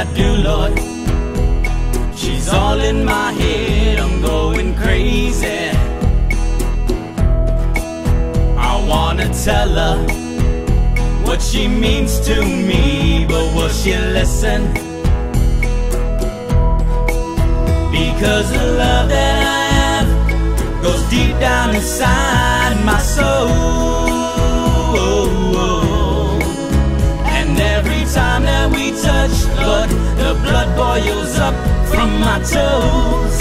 I do, Lord. She's all in my head, I'm going crazy. I wanna tell her what she means to me, but will she listen? Because the love that I have goes deep down inside my soul. And every time that we touch, Lord, the blood boils up from my toes.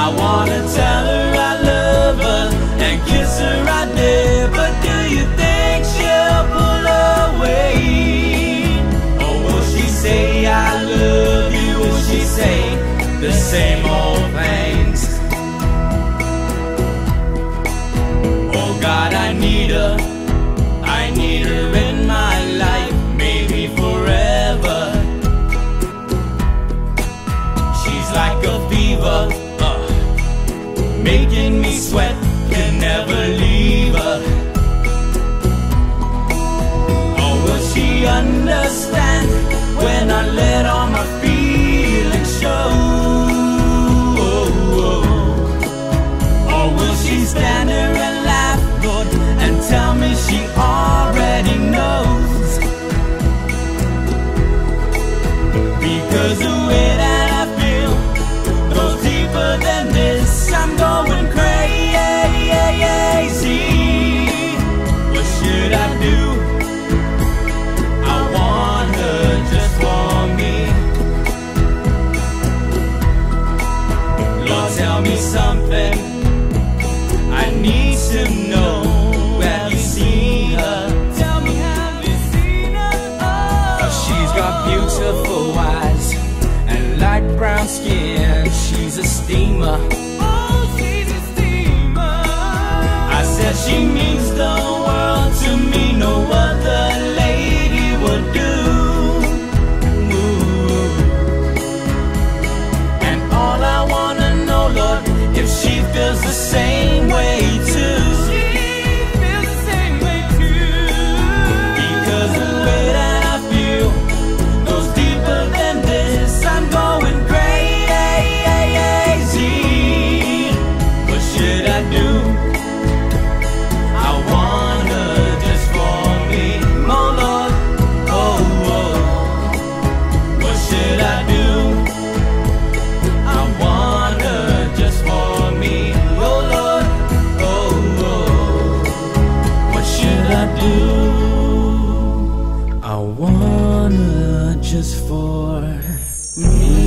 I wanna tell her I love her and kiss her right there, but do you think she'll pull away? Or will she say I love you? Will she say the same old things? Oh God, I need her, I need her in my life, maybe forever. She's like a fever, making me sweat, can never leave her. Or will she understand when I let all my feelings show? Or will she stand there and laugh, Lord, and tell me she already knows? Because the way that I feel goes deeper than this, I'm going crazy. What should I do? I want her just for me. Lord, tell me something I need to know. Have you seen her? Tell me, have you seen her? Oh, she's got beautiful eyes and light brown skin. She's a steamer. I said she means the world to me, no other lady would do. And all I wanna know, Lord, if she feels the same way too. She feels the same way too. Because the way that I feel goes deeper than this, I'm going crazy. What should I do? Just for me.